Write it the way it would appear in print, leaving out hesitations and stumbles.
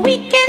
we can